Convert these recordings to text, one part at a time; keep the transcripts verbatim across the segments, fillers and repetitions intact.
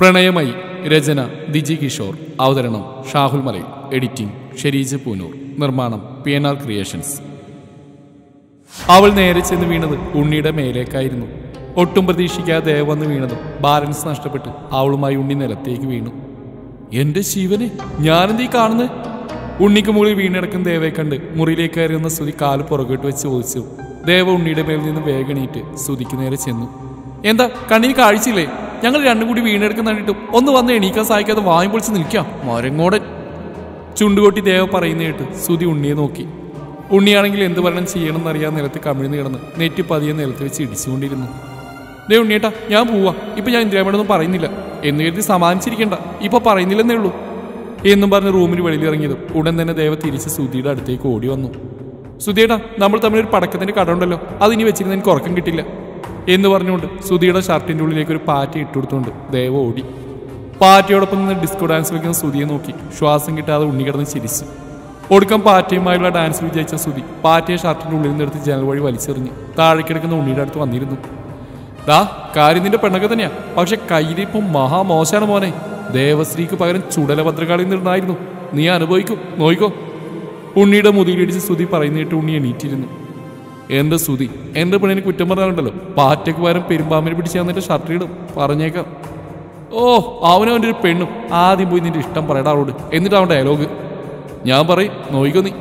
പ്രണയമായി രചന ദിജി കിഷോർ, അവതരണം ഷാഹുൽ മലയിൽ, എഡിറ്റിംഗ് ഷരീജ് പൂനൂർ, നിർമ്മാണം പി എൻ ആർ ക്രിയേഷൻസ്. അവൾ നേരെ ചെന്ന് വീണത് ഉണ്ണിയുടെ മേലേക്കായിരുന്നു. ഒട്ടും പ്രതീക്ഷിക്കാതെ വന്ന് വീണതും ബാലൻസ് നഷ്ടപ്പെട്ട് അവളുമായി ഉണ്ണി നിലത്തേക്ക് വീണു. എന്റെ ശിവനെ, ഞാനെന്തീ കാണുന്നത്? ഉണ്ണിക്ക് മുകളിൽ വീണിടക്കുന്ന ദേവയെ കണ്ട് മുറിയിലേക്ക് കയറിയുന്ന സ്തുതി കാല് പുറകോട്ട് വെച്ച് ചോദിച്ചു. ദേവ ഉണ്ണിയുടെ മേലിൽ നിന്ന് വേഗണീറ്റ് സ്തുതിക്ക് നേരെ ചെന്നു. എന്താ കണ്ണിന് കാഴ്ചയില്ലേ? ഞങ്ങൾ രണ്ടും കൂടി വീണെടുക്കുന്ന കണ്ടിട്ടും ഒന്ന് വന്ന് എണീക്കാൻ സഹായിക്കാതെ വായും പൊളിച്ച് നിൽക്കാം മരങ്ങോടെ. ചുണ്ടുകൊട്ടി ദേവ പറയുന്ന കേട്ട് സ്തുതി ഉണ്ണിയെ നോക്കി. ഉണ്ണിയാണെങ്കിൽ എന്ത് പറയണം ചെയ്യണമെന്നറിയാൻ നിലത്ത് കമിഴ്ന്ന് കിടന്ന് നെറ്റി പതിയെ നിലത്ത് വെച്ച് ഇടിച്ചുകൊണ്ടിരുന്നു. ദേ ഉണ്ണിയേട്ടാ, ഞാൻ പോവാ, ഇപ്പം ഞാൻ ഇന്ദിരാമേടൊന്നും പറയുന്നില്ല എന്ന് കരുതി സമാനിച്ചിരിക്കണ്ട, ഇപ്പൊ പറയുന്നില്ലെന്നേ ഉള്ളൂ എന്നും പറഞ്ഞ് റൂമിന് വെളിയിലിറങ്ങിയതും ഉടൻ തന്നെ ദേവ തിരിച്ച് സുധിയുടെ അടുത്തേക്ക് ഓടി വന്നു. സുധിയേട്ടാ, നമ്മൾ തമ്മിലൊരു പടക്കത്തിന്റെ കട ഉണ്ടല്ലോ, അതിനി വെച്ചിരുന്ന് എനിക്ക് ഉറക്കം കിട്ടില്ല എന്ന് പറഞ്ഞുകൊണ്ട് സുധിയുടെ ഷർട്ടിൻ്റെ ഉള്ളിലേക്ക് ഒരു പാറ്റി ഇട്ടുകൊടുത്തുകൊണ്ട് ദേവ ഓടി. പാറ്റയോടൊപ്പം നിന്ന് ഡിസ്കോ ഡാൻസ് കളിക്കുന്ന സുധിയെ നോക്കി ശ്വാസം കിട്ടാതെ ഉണ്ണി കിടന്ന് ചിരിച്ചു. ഒടുക്കം പാറ്റയുമായുള്ള ഡാൻസ് വിജയിച്ച സുധി പാറ്റയെ ഷർട്ടിൻ്റെ ഉള്ളിൽ നിന്നെടുത്ത് ജനൽ വഴി വലിച്ചെറിഞ്ഞ് താഴേക്കിടക്കുന്ന ഉണ്ണിയുടെ അടുത്ത് വന്നിരുന്നു. ദാ കാര്യം നിന്റെ പെണ്ണൊക്കെ തന്നെയാ, പക്ഷെ കയ്യിലിപ്പം മഹാമോശാണ് മോനെ. ദേവശ്രീക്ക് പകരം ചുടലഭദ്രകാളിൽ നിന്നായിരുന്നു, നീ അനുഭവിക്കും, നോയിക്കോ. ഉണ്ണിയുടെ മുതിയിലിടിച്ച് സുധി പറയുന്നിട്ട് ഉണ്ണി എണീറ്റിരുന്നു. എന്റെ സുധി, എന്റെ പെണ്ണിന് കുറ്റം പറഞ്ഞാലുണ്ടല്ലോ, പാറ്റയ്ക്ക് പകരം പെരുമ്പാമ്പിനെ പിടിച്ച് തന്നിട്ട് ഷർട്ടിടും പറഞ്ഞേക്കാം. ഓ അവനവൻ്റെ ഒരു പെണ്ണും, ആദ്യം പോയി നിന്റെ ഇഷ്ടം പറയടാ അവളോട്, എന്നിട്ട് അവൻ ഡയലോഗ് ഞാൻ പറയും, നോയിക്കോ നീ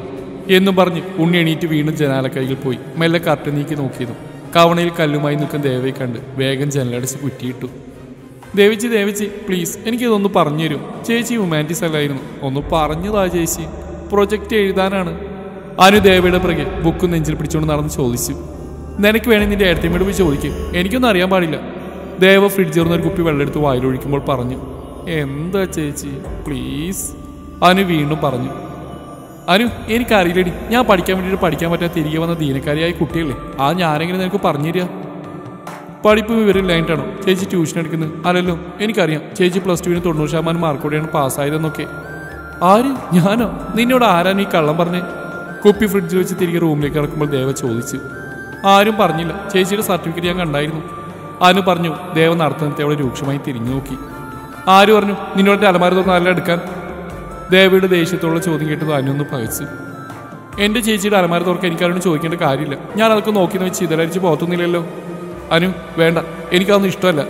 എന്നും പറഞ്ഞ് ഉണ്ണി എണീറ്റ് വീണ്ടും ജനാലക്കൈകൾ പോയി മെല്ലെ കർട്ടൻ നീക്കി നോക്കിയതും കവണയിൽ കല്ലുമായി നിൽക്കുന്ന ദേവയെ കണ്ട് വേഗം ജനലടിച്ച് കുറ്റിയിട്ടു. ദേവിച്ചി ദേവിച്ചി പ്ലീസ്, എനിക്കിതൊന്ന് പറഞ്ഞു തരും ചേച്ചി, ഹ്യൂമാനിറ്റീസ് അല്ലായിരുന്നു, ഒന്ന് പറഞ്ഞതാ ചേച്ചി, പ്രൊജക്റ്റ് എഴുതാനാണ്. അനു ദേവയുടെ പിറകെ ബുക്ക് നെഞ്ചിൽ പിടിച്ചുകൊണ്ട് നടന്ന് ചോദിച്ചു. നിനക്ക് വേണമെങ്കിൽ നിന്റെ ഏടത്തിയമ്മയോട് പോയി ചോദിക്കും, എനിക്കൊന്നും അറിയാൻ പാടില്ല. ദേവ ഫ്രിഡ്ജിൽ നിന്നൊരു കുപ്പി വെള്ളമെടുത്ത് വായിലൊഴിക്കുമ്പോൾ പറഞ്ഞു, എന്താ ചേച്ചി പ്ലീസ്. അനു വീണ്ടും പറഞ്ഞു, അനു എനിക്കറിയില്ലടി, ഞാൻ പഠിക്കാൻ വേണ്ടിയിട്ട് പഠിക്കാൻ പറ്റാതെ തിരികെ വന്ന ദീനക്കാരിയായ കുട്ടിയല്ലേ, ആ ഞാനെങ്ങനെ നിനക്ക് പറഞ്ഞു തരിക? പഠിപ്പ് വിവരം ഇല്ലായിട്ടാണോ ചേച്ചി ട്യൂഷൻ എടുക്കുന്നത്? അല്ലല്ലോ, എനിക്കറിയാം ചേച്ചി പ്ലസ് ടുവിന് തൊണ്ണൂറ് ശതമാനം മാർക്കോടെയാണ് പാസ്സായതെന്നൊക്കെ. ആര്, ഞാനോ? നിന്നോട് ആരാണ് ഈ കള്ളം പറഞ്ഞേ? കുപ്പി ഫ്രിഡ്ജിൽ വെച്ച് തിരികെ റൂമിലേക്ക് ഇറക്കുമ്പോൾ ദേവ ചോദിച്ചു. ആരും പറഞ്ഞില്ല, ചേച്ചിയുടെ സർട്ടിഫിക്കറ്റ് ഞാൻ കണ്ടായിരുന്നു അനു പറഞ്ഞു. ദേവ നടത്തുന്നത്തെ അവളെ രൂക്ഷമായി തിരിഞ്ഞു നോക്കി. ആര് പറഞ്ഞു നിന്നോടെ അലമാര തുറന്ന് ആരെല്ലാം എടുക്കാൻ? ദേവയുടെ ദേഷ്യത്തോടെ ചോദ്യം കേട്ടത് അനുവൊന്ന് പകച്ചു. എൻ്റെ ചേച്ചിയുടെ അലമാര തുറക്കാൻ എനിക്കാരോട് ചോദിക്കേണ്ട കാര്യമില്ല, ഞാൻ അതൊക്കെ നോക്കിയെന്ന് വെച്ച് ചിതലരിച്ച് പോകത്തൊന്നില്ലല്ലോ. അനു വേണ്ട, എനിക്കതൊന്നും ഇഷ്ടമല്ല,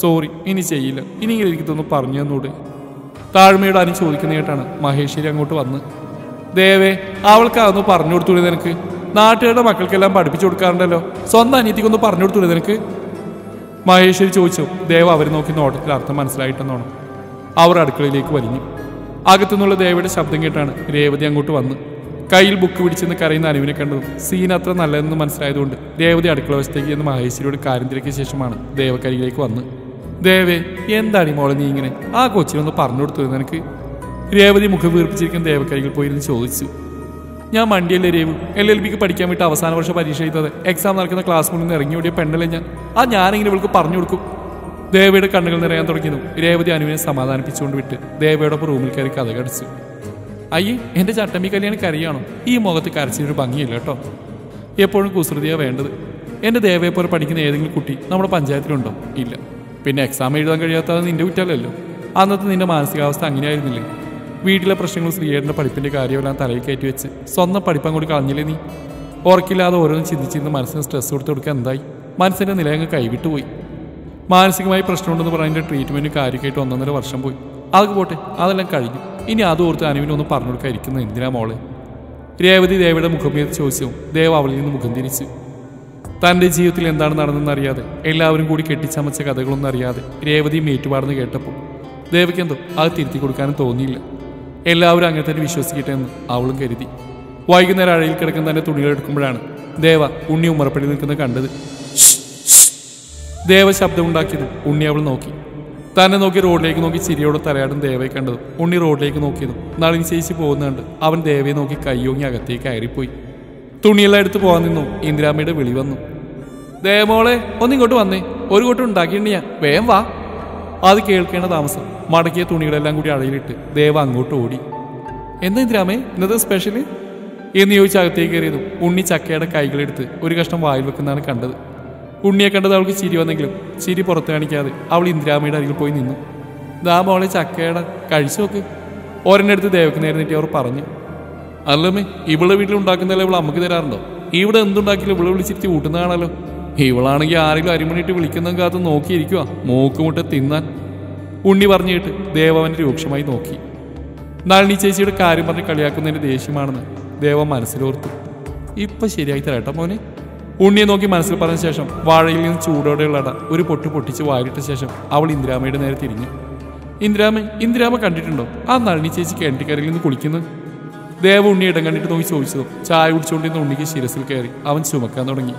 സോറി, ഇനി ചെയ്യില്ല, ഇനിയെങ്കിലും എനിക്കിതൊന്നും പറഞ്ഞു തന്നൂടെ? താഴ്മയോട് അനു ചോദിക്കുന്ന കേട്ടാണ് മഹേശ്വരി അങ്ങോട്ട് വന്ന്. ദേവേ, അവൾക്ക് അതൊന്ന് പറഞ്ഞു കൊടുത്തൂടെ നിനക്ക്? നാട്ടുകാരുടെ മക്കൾക്കെല്ലാം പഠിപ്പിച്ചു കൊടുക്കാറുണ്ടല്ലോ, സ്വന്തം അനിയത്തിക്കൊന്ന് പറഞ്ഞു കൊടുത്തൂടെ നിനക്ക്? മഹേശ്വരി ചോദിച്ചു. ദേവ അവർ നോക്കി നോട്ടത്തിൽ അർത്ഥം മനസ്സിലായിട്ടെന്നോണം അവർ അടുക്കളയിലേക്ക് വലിഞ്ഞു. അകത്തുനിന്നുള്ള ദേവയുടെ ശബ്ദം കേട്ടാണ് രേവതി അങ്ങോട്ട് വന്ന്. കയ്യിൽ ബുക്ക് പിടിച്ചെന്ന് കരയുന്ന അനുവിനെ കണ്ടതും സീൻ അത്ര നല്ലതെന്ന് മനസ്സിലായതുകൊണ്ട് രേവതി അടുക്കള വശത്തേക്ക് എന്ന് മഹേശ്വരിയോട് കാര്യം തിരക്കിയ ശേഷമാണ് ദേവക്കരിയിലേക്ക് വന്ന്. ദേവേ, എന്താണ് മോളെ നീ ഇങ്ങനെ? ആ കൊച്ചിനൊന്ന് പറഞ്ഞു കൊടുത്തൂടെ നിനക്ക്? രേവതി മുഖം വീർപ്പിച്ചിരിക്കുന്ന ദേവക്കരികൾ പോയിരുന്ന് ചോദിച്ചു. ഞാൻ മണ്ടിയല്ലേ രേവു, എൽ എൽ ബിക്ക് പഠിക്കാൻ വിട്ട് അവസാന വർഷ പരീക്ഷ എഴുതാതെ എക്സാം നടക്കുന്ന ക്ലാസ് മുന്നിൽ നിന്ന് ഇറങ്ങി ഓടിയ പെണ്ണല്ലേ ഞാൻ, ആ ഞാനെങ്ങനെ ഇവൾക്ക് പറഞ്ഞു കൊടുക്കും? ദേവയുടെ കണ്ണുകൾ നിറയാൻ തുടങ്ങിയതും രേവതി അനുവിനെ സമാധാനിപ്പിച്ചുകൊണ്ട് വിട്ട് ദേവയോടൊപ്പം റൂമിൽ കയറി കഥ കടിച്ചു. അയ്യേ, എൻ്റെ ചട്ടമ്പി കല്യാണം കരയാണോ? ഈ മുഖത്ത് കരച്ചിനൊരു ഭംഗിയില്ല കേട്ടോ, എപ്പോഴും കുസൃതിയാണ് വേണ്ടത്. എൻ്റെ ദേവയെപ്പോലെ പഠിക്കുന്ന ഏതെങ്കിലും കുട്ടി നമ്മുടെ പഞ്ചായത്തിലുണ്ടോ? ഇല്ല. പിന്നെ എക്സാം എഴുതാൻ കഴിയാത്തത് നിൻ്റെ കുറ്റമല്ലല്ലോ, അന്നത്തെ നിൻ്റെ മാനസികാവസ്ഥ അങ്ങനെയായിരുന്നില്ലേ? വീട്ടിലെ പ്രശ്നങ്ങൾ ശ്രീയേടൻ്റെ പഠിപ്പിൻ്റെ കാര്യമെല്ലാം തലയിൽ കയറ്റി വെച്ച് സ്വന്തം പഠിപ്പം കൂടി കളഞ്ഞില്ലേ നീ? ഓർക്കില്ലാതെ ഓരോന്നും ചിന്തിച്ചിരുന്ന് മനസ്സിന് സ്ട്രെസ് കൊടുത്ത് കൊടുക്കാൻ എന്തായി? മനസ്സിൻ്റെ നിലയങ്ങ് കൈവിട്ടുപോയി. മാനസികമായി പ്രശ്നമുണ്ടെന്ന് പറഞ്ഞതിൻ്റെ ട്രീറ്റ്മെൻറ്റ് കാര്യമായിട്ട് ഒന്നൊന്നര വർഷം പോയി. അതൊക്കെ പോട്ടെ, അതെല്ലാം കഴിഞ്ഞു. ഇനി അത് ഓർത്ത് അനുവിനൊന്ന് പറഞ്ഞു കൊടുക്കാതിരിക്കുന്നത് എന്തിനാ മോളെ? രേവതി ദേവയുടെ മുഖം മീത് ചോദിച്ചു. ദേവ അവളിൽ നിന്ന് മുഖം തിരിച്ചു. തൻ്റെ ജീവിതത്തിൽ എന്താണ് നടന്നതെന്നറിയാതെ എല്ലാവരും കൂടി കെട്ടിച്ചമച്ച കഥകളൊന്നും അറിയാതെ രേവതി മേറ്റുപാടെന്ന് കേട്ടപ്പോൾ ദേവയ്ക്കെന്തോ അത് തിരുത്തി കൊടുക്കാനും തോന്നിയില്ല. എല്ലാവരും അങ്ങനെ തന്നെ വിശ്വസിക്കട്ടെ എന്ന് അവളും കരുതി. വൈകുന്നേരം അഴയിൽ കിടക്കുന്ന തൻ്റെ തുണികളെടുക്കുമ്പോഴാണ് ദേവ ഉണ്ണി ഉമ്മറപ്പടി നിൽക്കുന്നത് കണ്ടത്. ദേവ ശബ്ദമുണ്ടാക്കിയതും ഉണ്ണി അവൾ നോക്കി. തന്നെ നോക്കി റോഡിലേക്ക് നോക്കി ചിരിയോടെ തലയാടും ദേവയെ കണ്ടതും ഉണ്ണി റോഡിലേക്ക് നോക്കിയതും നളിനി ചേച്ചി പോകുന്നുണ്ട്. അവൻ ദേവയെ നോക്കി കയ്യോങ്ങി അകത്തേക്ക് കയറിപ്പോയി. തുണിയെല്ലാം എടുത്ത് പോകാൻ നിന്നും ഇന്ദിരാമ്മയുടെ വിളി വന്നു. ദേവമോളെ, ഒന്നിങ്ങോട്ട് വന്നേ, ഒരു കൂട്ടം ഉണ്ടാക്കിയിട്ടുണ്ട് ഞാൻ, വേഗം വാ. അത് കേൾക്കേണ്ട താമസം മടക്കിയ തുണികളെല്ലാം കൂടി അഴയിലിട്ട് ദേവ അങ്ങോട്ട് ഓടി. എന്താ ഇന്ദിരാമേ ഇന്നത്തെ സ്പെഷ്യല് എന്ന് ചോദിച്ച് അകത്തേക്ക് കയറിയതും ഉണ്ണി ചക്കയുടെ കൈകളെടുത്ത് ഒരു കഷ്ണം വായിൽ വെക്കുന്നതാണ് കണ്ടത്. ഉണ്ണിയെ കണ്ടത് അവൾക്ക് ചിരി വന്നെങ്കിലും ചിരി പുറത്ത് കാണിക്കാതെ അവൾ ഇന്ദിരാമയുടെ അരികിൽ പോയി നിന്നു. ദാമ അവളെ ചക്കയുടെ കഴിച്ചു നോക്ക് ഓരനടുത്ത് ദേവക്ക് നേരെ നീട്ടി അവർ പറഞ്ഞു, അല്ലമ്മേ ഇവിടെ വീട്ടിലുണ്ടാക്കുന്നതല്ല ഇവൾ അമ്മക്ക് തരാറുണ്ടോ? ഇവിടെ എന്തുണ്ടാക്കിയാലും ഇവിടെ വിളിച്ചിട്ട് കൂട്ടുന്നതാണല്ലോ. ഇവളാണെങ്കിൽ ആരെങ്കിലും അരിമണിയിട്ട് വിളിക്കുന്ന കാത്ത് നോക്കിയിരിക്കുക മൂക്കുമുട്ട തിന്നാൻ. ഉണ്ണി പറഞ്ഞു കേട്ട് ദേവ അവൻ്റെ രൂക്ഷമായി നോക്കി. നളിനി ചേച്ചിയുടെ കാര്യം പറഞ്ഞ് കളിയാക്കുന്നതിൻ്റെ ദേഷ്യമാണെന്ന് ദേവ മനസ്സിലോർത്തു. ഇപ്പം ശരിയായി തരാട്ടോ മോനെ. ഉണ്ണിയെ നോക്കി മനസ്സിൽ പറഞ്ഞ ശേഷം വാഴയിൽ നിന്ന് ചൂടോടെയുള്ള അട ഒരു പൊട്ട് പൊട്ടിച്ച് വാരിട്ട ശേഷം അവൾ ഇന്ദിരാമയുടെ നേരെ തിരിഞ്ഞു. ഇന്ദിരാമ ഇന്ദിരാമ കണ്ടിട്ടുണ്ടോ ആ നളിനി ചേച്ചി കിണറ്റിക്കരയിൽ നിന്ന് കുളിക്കുന്നത്? ദേവ ഉണ്ണി ഇടം കണ്ടിട്ട് നോക്കി ചോദിച്ചതും ചായ കുടിച്ചുകൊണ്ടിരുന്ന ഉണ്ണിക്ക് ശിരസിൽ കയറി അവൻ ചുമക്കാൻ തുടങ്ങി.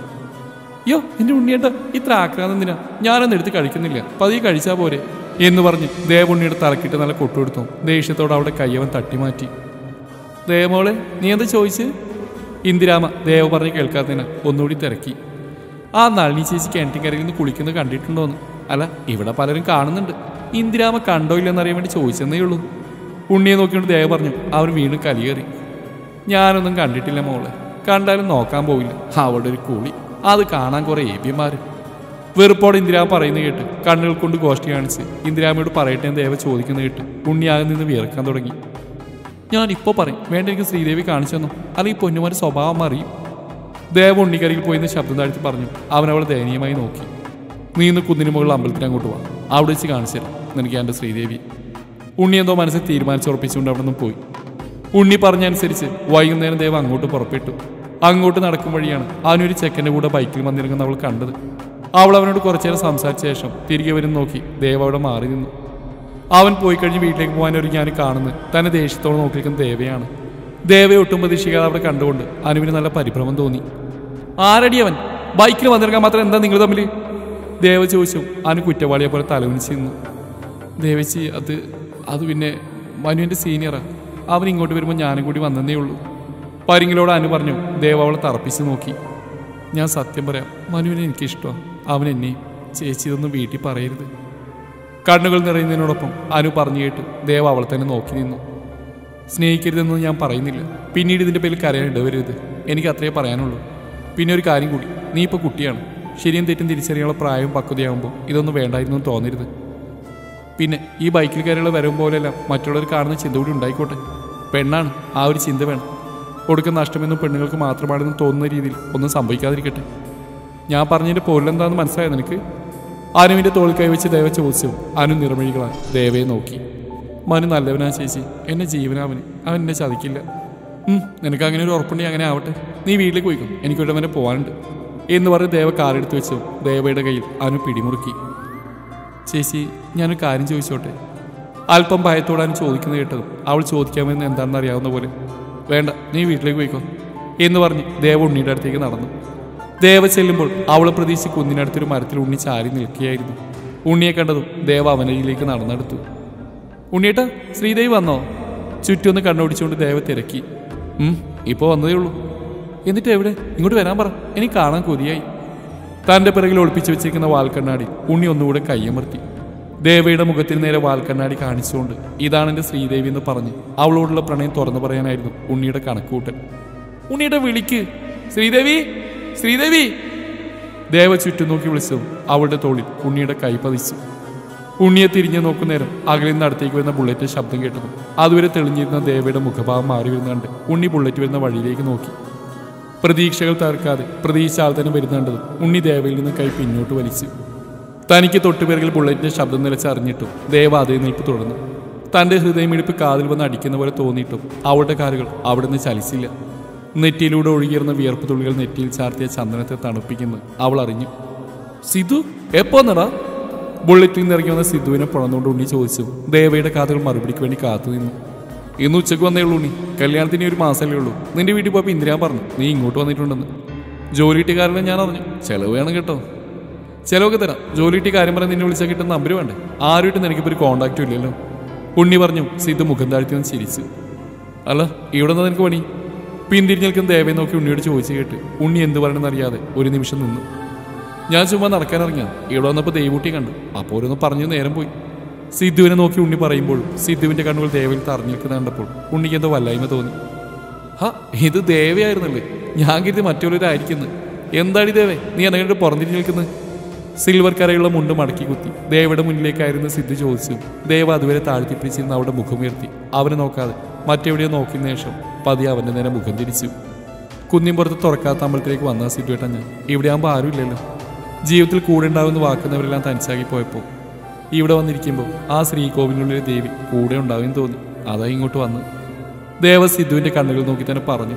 അയ്യോ എൻ്റെ ഉണ്ണിയേട്ടാ ഇത്ര ആക്രാന്തെന്തിനാ? ഞാനൊന്നും എടുത്ത് കഴിക്കുന്നില്ല, പതിയെ കഴിച്ചാൽ പോരെ എന്ന് പറഞ്ഞ് ദേവ ഉണ്ണിയുടെ തലക്കിട്ട് നല്ല കൊട്ടുകൊടുത്തു. ദേഷ്യത്തോടെ അവിടെ കയ്യവൻ തട്ടിമാറ്റി. ദേവമോളെ നീ എന്താ ചോദിച്ച്? ഇന്ദിരാമ ദേവ പറഞ്ഞ് കേൾക്കാത്തതിനാ ഒന്നുകൂടി തിരക്കി. ആ നളിനി ചേച്ചി കിണറ്റിക്കരയിൽ നിന്ന് കുളിക്കുന്നത് കണ്ടിട്ടുണ്ടോന്ന്? അല്ല ഇവിടെ പലരും കാണുന്നുണ്ട്. ഇന്ദിരാമ കണ്ടോ ഇല്ലെന്നറിയാൻ വേണ്ടി ചോദിച്ചെന്നേ ഉള്ളൂ. ഉണ്ണിയെ നോക്കിക്കൊണ്ട് ദേവ പറഞ്ഞു അവർ വീണ്ടും കലിയേറി. ഞാനൊന്നും കണ്ടിട്ടില്ല മോളെ, കണ്ടാലും നോക്കാൻ പോവില്ല. അവിടെ ഒരു കുളി, അത് കാണാൻ കുറേ ഏബിയന്മാർ. വെറുപ്പോടെ ഇന്ദിരാമ പറയുന്നത് കേട്ട് കണ്ണുകൾ കൊണ്ട് ഗോഷ്ടി കാണിച്ച് ഇന്ദിരാമയോട് പറയട്ടെ ദേവ ചോദിക്കുന്നത് കേട്ട് ഉണ്ണിയാകെ നിന്ന് വിയർക്കാൻ തുടങ്ങി. ഞാനിപ്പോൾ പറയും, വേണ്ട എനിക്ക് ശ്രീദേവി കാണിച്ചു തന്നു, അല്ലെങ്കിൽ പൊന്നുമാരെ സ്വഭാവം അറിയും. ദേവ ഉണ്ണിക്കരിയിൽ പോയിന്ന് ശബ്ദം താഴ്ത്തി പറഞ്ഞു. അവൻ അവളെ ദയനീയമായി നോക്കി. നീ ഇന്ന് കുന്നിന് മുകളിൽ അമ്പലത്തിന് അങ്ങോട്ട് പോവാം, അവിടെ വെച്ച് കാണിച്ചു തരാം നിനക്ക് എൻ്റെ ശ്രീദേവി. ഉണ്ണി എന്തോ മനസ്സിൽ തീരുമാനിച്ചുറപ്പിച്ചുകൊണ്ട് അവിടെ നിന്നും പോയി. ഉണ്ണി പറഞ്ഞനുസരിച്ച് വൈകുന്നേരം ദേവ അങ്ങോട്ട് പുറപ്പെട്ടു. അങ്ങോട്ട് നടക്കും വഴിയാണ് അവനൊരു ചെക്കൻ്റെ കൂടെ ബൈക്കിൽ വന്നിരിക്കുന്ന അവൾ കണ്ടത്. അവൾ അവനോട് കുറച്ചേരം സംസാരിച്ച ശേഷം തിരികെ വരും നോക്കി ദേവ അവിടെ മാറി നിന്നു. അവൻ പോയി കഴിഞ്ഞ് വീട്ടിലേക്ക് പോകാനൊരു ഞാൻ കാണുന്നത് തന്നെ ദേഷ്യത്തോടെ നോക്കിയിരിക്കുന്ന ദേവയാണ്. ദേവയെ ഒട്ടും പ്രതീക്ഷിക്കാതെ അവിടെ കണ്ടുകൊണ്ട് അനുവിന് നല്ല പരിഭ്രമം തോന്നി. ആരടി അവൻ? ബൈക്കിൽ വന്നിരിക്കാൻ മാത്രം എന്താ നിങ്ങൾ തമ്മിൽ? ദേവ ചോദിച്ചു. അനു കുറ്റവാളിയെ പോലെ തലകുനിച്ച് നിന്നു. ദേവച്ചി അത് അത് പിന്നെ മനുവിൻ്റെ സീനിയറാണ്, അവൻ ഇങ്ങോട്ട് വരുമ്പോൾ ഞാനും കൂടി വന്നതേ ഉള്ളൂ. പരിങ്ങിലോട് അനു പറഞ്ഞു. ദേവ അവളെ തറപ്പിച്ച് നോക്കി. ഞാൻ സത്യം പറയാം, മനുവിനെ എനിക്കിഷ്ടമാണ്, അവൻ എന്നെയും. ചേച്ചി ഇതൊന്നും വീട്ടിൽ പറയരുത്. കണ്ണുകൾ നിറയുന്നതിനോടൊപ്പം അനു പറഞ്ഞു കേട്ട് ദേവ അവളെ തന്നെ നോക്കി നിന്നു. സ്നേഹിക്കരുതെന്നൊന്നും ഞാൻ പറയുന്നില്ല, പിന്നീട് ഇതിൻ്റെ പേരിൽ കരയാൻ ഇടവരരുത്, എനിക്ക് അത്രയേ പറയാനുള്ളൂ. പിന്നെ ഒരു കാര്യം കൂടി, നീ ഇപ്പോൾ കുട്ടിയാണ്, ശരിയും തെറ്റും തിരിച്ചറിയാനുള്ള പ്രായവും പക്വതയാകുമ്പോൾ ഇതൊന്നും വേണ്ടായിരുന്നു തോന്നരുത്. പിന്നെ ഈ ബൈക്കിൽ കയറിയുള്ള വരവും പോലെയെല്ലാം മറ്റുള്ളവർ കാണുന്ന ചിന്ത കൂടി ഉണ്ടായിക്കോട്ടെ. പെണ്ണാണ്, ആ ഒരു ചിന്ത വേണം. കൊടുക്കുന്ന നഷ്ടമെന്നും പെണ്ണുങ്ങൾക്ക് മാത്രമാണെന്ന് തോന്നുന്ന രീതിയിൽ ഒന്നും സംഭവിക്കാതിരിക്കട്ടെ. ഞാൻ പറഞ്ഞതിൻ്റെ പോലെന്താണെന്ന് മനസ്സിലായത് നിനക്ക്? അനുവിൻ്റെ തോൾ കൈവച്ച് ദേവ ചോദിച്ചു. അനു നിർമ്മഴികളാണ് ദേവയെ നോക്കി. മനു നല്ലവനാ ചേച്ചി, എന്നെ ജീവനാവന്, അവൻ എന്നെ ചതിക്കില്ല. നിനക്ക് അങ്ങനെ ഒരു ഉറപ്പുണ്ടെങ്കിൽ അങ്ങനെ ആവട്ടെ, നീ വീട്ടിലേക്ക് പോയിക്കും, എനിക്കൊരുവനെ പോകാനുണ്ട് എന്ന് പറഞ്ഞ് ദേവ കാറെടുത്ത് വെച്ചു. ദേവയുടെ കയ്യിൽ അനു പിടിമുറുക്കി. ചേച്ചി ഞാനൊരു കാര്യം ചോദിച്ചോട്ടെ? അല്പം ഭയത്തോടാണ് ചോദിക്കുന്നത് കേട്ടത്. അവൾ ചോദിക്കാമെന്ന് എന്താണെന്ന് അറിയാവുന്ന പോലെ. വേണ്ട, നീ വീട്ടിലേക്ക് പോയിക്കോ എന്ന് പറഞ്ഞ് ദേവ ഉണ്ണിയുടെ അടുത്തേക്ക് നടന്നു. ദേവ ചെല്ലുമ്പോൾ അവളെ പ്രതീക്ഷിച്ച് കുന്നിനടുത്തൊരു മരത്തിൽ ഉണ്ണി ചാരി നിൽക്കുകയായിരുന്നു. ഉണ്ണിയെ കണ്ടതും ദേവ അവനയിലേക്ക് നടന്നെടുത്തു. ഉണ്ണിയേട്ടാ ശ്രീദേവി വന്നോ? ചുറ്റുമൊന്ന് കണ്ണോടിച്ചുകൊണ്ട് ദേവ തിരക്കി. ഇപ്പോൾ വന്നതേ ഉള്ളൂ. എന്നിട്ട് എവിടെ? ഇങ്ങോട്ട് വരാൻ പറ, എനിക്ക് കാണാൻ കൊതിയായി. തൻ്റെ പിറകിൽ ഒളിപ്പിച്ചു വെച്ചിരിക്കുന്ന വാൽക്കണ്ണാടി ഉണ്ണി ഒന്നുകൂടെ കയ്യമർത്തി. ദേവയുടെ മുഖത്തിന് നേരെ വാൽക്കണ്ണാടി കാണിച്ചുകൊണ്ട് ഇതാണ് എൻ്റെ ശ്രീദേവി എന്ന് പറഞ്ഞ് അവളോടുള്ള പ്രണയം തുറന്നു പറയാനായിരുന്നു ഉണ്ണിയുടെ കണക്കൂട്ടൻ. ഉണ്ണിയുടെ വിളിക്ക്, ശ്രീദേവി ശ്രീദേവി. ദേവ ചുറ്റും നോക്കി വിളിച്ചതും അവളുടെ തോളിൽ ഉണ്ണിയുടെ കൈ പതിച്ചു. ഉണ്ണിയെ തിരിഞ്ഞു നോക്കുന്ന നേരം അകലിൽ നിന്ന് അടുത്തേക്ക് വരുന്ന ബുള്ളറ്റ് ശബ്ദം കേട്ടതും അതുവരെ തെളിഞ്ഞിരുന്ന ദേവയുടെ മുഖഭാവം മാറി വരുന്നുണ്ട്. ഉണ്ണി ബുള്ളറ്റ് വരുന്ന വഴിയിലേക്ക് നോക്കി. പ്രതീക്ഷകൾ തകർക്കാതെ പ്രതീക്ഷ ആൾ തന്നെ വരുന്നുണ്ടതും ഉണ്ണി ദേവയിൽ നിന്ന് കൈ പിന്നോട്ട് വലിച്ചു. തനിക്ക് തൊട്ടുപിറകിൽ ബുള്ളറ്റിൻ്റെ ശബ്ദം നിലച്ചറിഞ്ഞിട്ടും ദേവ അതേ നിൽപ്പ് തുടർന്നു. തൻ്റെ ഹൃദയമിടിപ്പ് കാതിൽ വന്ന് അടിക്കുന്ന പോലെ തോന്നിയിട്ടും അവളുടെ കാലുകൾ അവിടെ നിന്ന് ചലിച്ചില്ല. നെറ്റിയിലൂടെ ഒഴുകിയിരുന്ന വിയർപ്പ് തുള്ളികൾ നെറ്റിയിൽ ചാർത്തിയ ചന്ദനത്തെ തണുപ്പിക്കുന്നത് അവൾ അറിഞ്ഞു. സിധു എപ്പോ നിറ? ബുള്ളറ്റിൽ നിന്നിറങ്ങി വന്ന സിധുവിനെ പുണന്നുകൊണ്ട് ഉണ്ണി ചോദിച്ചു. ദേവയുടെ കാതുകൾ മറുപടിക്ക് വേണ്ടി കാത്തുനിന്നു. ഇന്ന് ഉച്ചയ്ക്ക് വന്നേ ഉള്ളൂ ഉണ്ണി, കല്യാണത്തിന് ഒരു മാസമല്ലേ ഉള്ളൂ. നിന്റെ വീട്ടിൽ പോയപ്പോൾ ഇന്ദിരാൻ പറഞ്ഞു നീ ഇങ്ങോട്ട് വന്നിട്ടുണ്ടെന്ന്. ജോലി കിട്ടിക്കാരനെ ഞാൻ അറിഞ്ഞു, ചെലവ് വേണം കേട്ടോ. ചിലവൊക്കെ തരാം, ജോലി കിട്ടി കാര്യം പറഞ്ഞ് നിന്നെ വിളിച്ചാൽ കിട്ടുന്ന നമ്പർ വേണ്ടേ? ആരുമായിട്ട് നിനക്കിപ്പോൾ ഒരു കോൺടാക്റ്റും ഇല്ലല്ലോ ഉണ്ണി പറഞ്ഞു. സിധു മുഖം താഴ്ത്തി ഒന്ന് ചിരിച്ചു. അല്ല ഇവിടെ നിന്നാ നിനക്ക് പണി? പിന്തിരിഞ്ഞ് നിൽക്കുന്ന ദേവയെ നോക്കി ഉണ്ണിയോട് ചോദിച്ചു കേട്ട് ഉണ്ണി എന്ത് പറയണമെന്നറിയാതെ ഒരു നിമിഷം നിന്നു. ഞാൻ ചുമ്മാ നടക്കാനിറങ്ങിയാണ്, ഇവിടെ വന്നപ്പോൾ ദേവൂട്ടി കണ്ടു, അപ്പോൾ ഓരോന്ന് പറഞ്ഞു നേരം പോയി. സിധുവിനെ നോക്കി ഉണ്ണി പറയുമ്പോൾ സിധുവിൻ്റെ കണ്ണുകൾ ദേവയിൽ തറഞ്ഞു നിൽക്കുന്ന കണ്ടപ്പോൾ ഉണ്ണിക്ക് എന്തോ വല്ലായ്മ തോന്നി. ഹാ ഇത് ദേവയായിരുന്നല്ലേ, ഞാൻ കരുതി മറ്റുള്ളവരായിരിക്കുന്നു. എന്താണിതേവേ നീ അതിനോട് പുറന്നിട്ട് നിൽക്കുന്നത്? സിൽവർ കരയുള്ള മുണ്ട് മടക്കി കുത്തി ദേവയുടെ മുന്നിലേക്കായിരുന്നു സിദ്ധു ചോദിച്ചു. ദേവ അതുവരെ താഴ്ത്തിപ്പിടിച്ചിരുന്ന അവിടെ മുഖമുയർത്തി. അവനെ നോക്കാതെ മറ്റെവിടെയോ നോക്കിയതിനു ശേഷം പതിയെ അവൻ്റെ നേരെ മുഖം തിരിച്ചു. കുന്നിൻപുറത്ത് തുറക്കാത്ത അമ്പലത്തിലേക്ക് വന്ന സിദ്ധുവേട്ടാ, ഞാൻ ഇവിടെ ആകുമ്പോൾ ആരുമില്ലല്ലോ. ജീവിതത്തിൽ കൂടെ ഉണ്ടാവുമെന്ന് വാക്കുന്നവരെല്ലാം തനിച്ചാക്കി പോയപ്പോൾ ഇവിടെ വന്നിരിക്കുമ്പോൾ ആ ശ്രീകോവിലിനുള്ളിലെ ദേവി കൂടെ ഉണ്ടാവുമെന്ന് തോന്നി. അതായി ഇങ്ങോട്ട് വന്ന് ദേവ സിദ്ധുവിൻ്റെ കണ്ണുകൾ നോക്കി തന്നെ പറഞ്ഞു,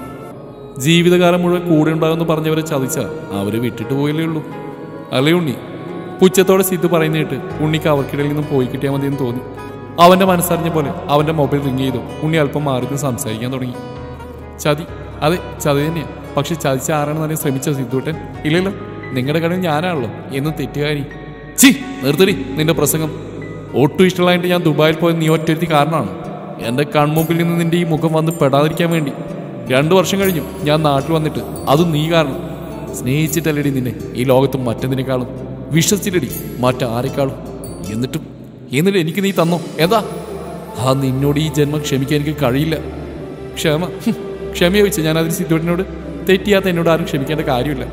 ജീവിതകാലം മുഴുവൻ കൂടെ ഉണ്ടാകുമെന്ന് പറഞ്ഞവരെ ചതിച്ചാൽ അവർ വിട്ടിട്ട് പോയില്ലേ ഉള്ളൂ അല്ലേ ഉണ്ണി? പുച്ഛത്തോടെ സിദ്ധു പറയുന്നേട്ട് ഉണ്ണിക്ക് അവർക്കിടയിൽ നിന്നും പോയി കിട്ടിയാൽ മതിയെന്ന് തോന്നി. അവൻ്റെ മനസ്സറിഞ്ഞ പോലെ അവൻ്റെ മൊബൈൽ റിങ് ചെയ്തു. ഉണ്ണി അല്പം മാറി സംസാരിക്കാൻ തുടങ്ങി. ചതി, അതെ ചതി തന്നെയാണ്. പക്ഷെ ചതിച്ച ആരാണെന്ന് തന്നെ ശ്രമിച്ച സിദ്ധുട്ടൻ? ഇല്ലല്ലോ, നിങ്ങളുടെ കടയിൽ ഞാനാണല്ലോ എന്നും തെറ്റുകാരി. ചി നിർത്തടി നിന്റെ പ്രസംഗം. ഒട്ടും ഇഷ്ടമുള്ളതായിട്ട് ഞാൻ ദുബായിൽ പോയത് നീ ഒറ്റരുത്തി കാരണമാണ്. എൻ്റെ കൺമുമ്പിൽ നിന്ന് നിൻ്റെ ഈ മുഖം വന്ന് പെടാതിരിക്കാൻ വേണ്ടി. രണ്ടു വർഷം കഴിഞ്ഞു ഞാൻ നാട്ടിൽ വന്നിട്ട്, അത് നീ കാരണം. സ്നേഹിച്ചിട്ടല്ലടി നിന്നെ ഈ ലോകത്ത് മറ്റെന്തിനേക്കാളും, വിശ്വസിച്ചിട്ടടി മറ്റാരെക്കാളും. എന്നിട്ടും എന്നിട്ട് എനിക്ക് നീ തന്നോ? എന്താ ആ നിന്നോട് ഈ ജന്മം ക്ഷമിക്കാൻ എനിക്ക് കഴിയില്ല. ക്ഷമ ക്ഷമയെ വെച്ച് ഞാൻ അതിന് സിദ്ധുവിനോട് തെറ്റിയാത്ത എന്നോട് ആരും ക്ഷമിക്കേണ്ട കാര്യമില്ല.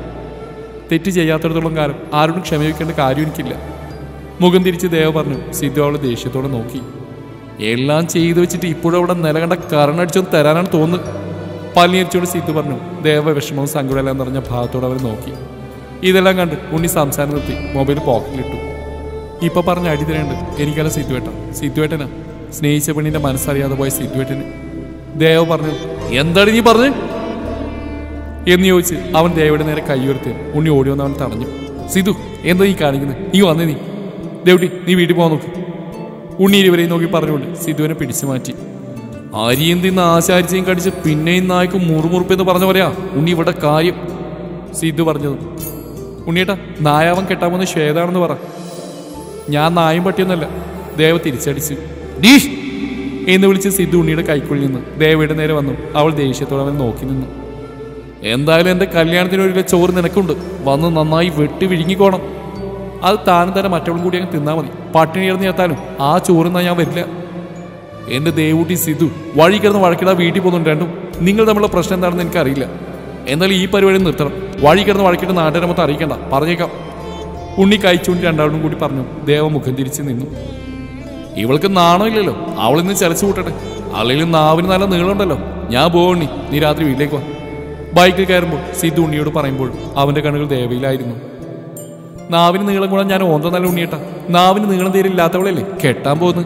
തെറ്റ് ചെയ്യാത്തടത്തോളം കാലം ആരോടും ക്ഷമയിക്കേണ്ട കാര്യം എനിക്കില്ല. മുഖം തിരിച്ച് ദേവ പറഞ്ഞു. സിദ്ധു അവളെ ദേഷ്യത്തോടെ നോക്കി. എല്ലാം ചെയ്തു വെച്ചിട്ട് ഇപ്പോഴവിടെ നിലകണ്ട കരണടിച്ചൊന്ന് തരാനാണ് തോന്നുന്നത്. പല്ലിയരിച്ചോട് സിദ്ധു പറഞ്ഞു. ദേവ വിഷമവും സങ്കടമെല്ലാം നിറഞ്ഞ ഭാഗത്തോടെ അവർ നോക്കി. ഇതെല്ലാം കണ്ട് ഉണ്ണി സംസാരം നിർത്തി മൊബൈൽ പോക്കറ്റിലിട്ടു. ഇപ്പം പറഞ്ഞ അടി തരേണ്ട എനിക്കല്ല സിദ്ധുവേട്ട, സിദ്ധുവേട്ടനാ സ്നേഹിച്ച പെണ്ണിൻ്റെ മനസ്സറിയാതെ പോയ സിദ്ധുവേട്ടന്. ദേവ പറഞ്ഞു. എന്താണ് നീ പറഞ്ഞു എന്ന് ചോദിച്ച് അവൻ ദേവയുടെ നേരെ കൈയുയർത്തി. ഉണ്ണി ഓടി വന്ന് അവൻ തടഞ്ഞു. സിധു എന്താ നീ കാണിക്കുന്നത്? നീ വന്നേ, നീ ദേവട്ടി നീ വീട്ടിൽ പോകാൻ നോക്കി. ഉണ്ണി ഇരുവരെയും നോക്കി പറഞ്ഞുകൊണ്ട് സിധുവിനെ പിടിച്ചു മാറ്റി. അരിയും തിന്ന് ആശാരിച്ചയും കടിച്ച് പിന്നെയും നായ്ക്കും മുറുമുറുപ്പെന്ന് പറഞ്ഞ പോലെയാ ഉണ്ണി ഇവിടെ കാര്യം. സിധു പറഞ്ഞത്, ഉണ്ണിയേട്ടാ നായാവൻ കെട്ടാമെന്ന് ശ്വേതാണെന്ന് പറ. ഞാൻ നായും പട്ടിയൊന്നല്ല. ദേവ തിരിച്ചടിച്ചു. ഡീഷ് എന്ന് വിളിച്ച് സിധു ഉണ്ണിയുടെ കൈക്കുള്ളിൽ നിന്ന് ദേവയുടെ നേരെ വന്നു. അവൾ ദേഷ്യത്തോടെ അവൻ നോക്കി നിന്നു. എന്തായാലും എൻ്റെ കല്യാണത്തിന് ഒരു ചോറ് നിനക്കുണ്ട്, വന്ന് നന്നായി വെട്ടി വിഴുങ്ങിക്കോണം. അത് താനും തന്നെ മറ്റവളും കൂടി അങ്ങ് തിന്നാൽ മതി. പട്ടിണി കിടന്ന് ചേർത്താലും ആ ചോറുന്നാ ഞാൻ വരില്ല. എൻ്റെ ദേവൂട്ടി സിധു വഴി കിടന്ന് വഴക്കിടാൻ വീട്ടിൽ പോകുന്നുണ്ട്. രണ്ടും നിങ്ങൾ തമ്മിലുള്ള പ്രശ്നം എന്താണെന്ന് എനിക്കറിയില്ല. എന്നാലും ഈ പരിപാടി നിർത്തണം. വഴി കിടന്ന് വഴക്കിട്ട് നാട്ടുകാരെ മൊത്തം അറിയിക്കണ്ട, പറഞ്ഞേക്കാം. ഉണ്ണി കഴിച്ചുകൊണ്ട് രണ്ടാളും കൂടി പറഞ്ഞു. ദേവ മുഖം തിരിച്ച് നിന്നു. ഇവൾക്ക് നാണമില്ലല്ലോ, അവളിന്ന് ചരച്ചു കൂട്ടട്ടെ. അല്ലെങ്കിലും നാവിന് നല്ല നീളമുണ്ടല്ലോ. ഞാൻ പോകണ്ണി, നീ രാത്രി വീട്ടിലേക്ക് വാ. ബൈക്കിൽ കയറുമ്പോൾ സിദ്ധു ഉണ്ണിയോട് പറയുമ്പോൾ അവൻ്റെ കണ്ണുകൾ ദേവയിലായിരുന്നു. നാവിന് നീളം കൂടാൻ ഞാൻ ഓന്തോന്നല്ല ഉണ്ണിയേട്ടാ, നാവിന് നീളം തീരില്ലാത്തവളല്ലേ കെട്ടാൻ പോകുന്നത്.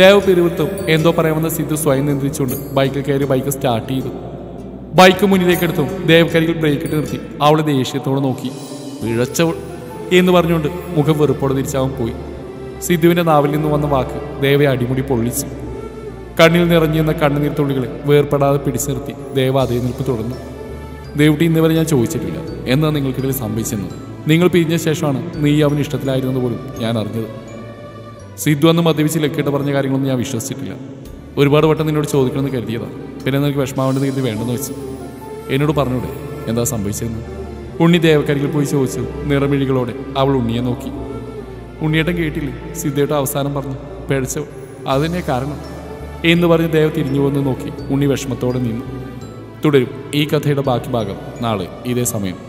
ദേവ പെരുവൃത്തം എന്തോ പറയാമെന്ന് സിദ്ധു സ്വയം നിയന്ത്രിച്ചുകൊണ്ട് ബൈക്കിൽ കയറി ബൈക്ക് സ്റ്റാർട്ട് ചെയ്തു. ബൈക്ക് മുന്നിലേക്കെടുത്തും ദേവക്കരികിൽ ബ്രേക്ക് ഇട്ട് നിർത്തി അവളെ ദേഷ്യത്തോടെ നോക്കി. പിഴച്ചവൾ എന്ന് പറഞ്ഞുകൊണ്ട് മുഖം വെറുപ്പോടെ തിരിച്ചവൻ പോയി. സിദ്ധുവിൻ്റെ നാവിൽ നിന്ന് വന്ന വാക്ക് ദേവയെ അടിമുടി പൊള്ളിച്ചു. കണ്ണിൽ നിറഞ്ഞിരുന്ന കണ്ണുനീർ തുള്ളികളെ വേർപെടാതെ പിടിച്ചു നിർത്തി ദേവ അതേ നിൽപ്പ് തുടർന്നു. ദേവട്ടി ഇന്ന് വരെ ഞാൻ ചോദിച്ചിട്ടില്ല എന്നാ നിങ്ങൾക്കിടയിൽ സംഭവിച്ചെന്നത്. നിങ്ങൾ പിരിഞ്ഞ ശേഷമാണ് നീ അവന് ഇഷ്ടത്തിലായിരുന്നത് പോലും ഞാൻ അറിഞ്ഞത്. സിദ്ധു അന്ന് മദ്യപിച്ച് ലക്കിട്ട് പറഞ്ഞ കാര്യങ്ങളൊന്നും ഞാൻ വിശ്വസിച്ചിട്ടില്ല. ഒരുപാട് വട്ടം നിന്നോട് ചോദിക്കണമെന്ന് കരുതിയതാണ്. പിന്നെ നിനക്ക് വിഷമാവേണ്ടത് കരുതി വേണ്ടെന്ന് വെച്ചു. എന്നോട് പറഞ്ഞൂടെ എന്താ സംഭവിച്ചതെന്ന്? ഉണ്ണി ദേവക്കരികിൽ പോയി ചോദിച്ചു. നിറമിഴികളോടെ അവൾ ഉണ്ണിയെ നോക്കി. ഉണ്ണിയേട്ടൻ കേട്ടില്ലേ സിദ്ധേട്ട അവസാനം പറഞ്ഞു? പേടിച്ചവൾ, അത് തന്നെ കാരണം എന്ന് പറഞ്ഞ് ദേവ തിരിഞ്ഞു പോകുന്നത് നോക്കി ഉണ്ണി വിഷമത്തോടെ നിന്നു. തുടരും ഈ കഥയുടെ ബാക്കി ഭാഗം നാളെ ഇതേ സമയം.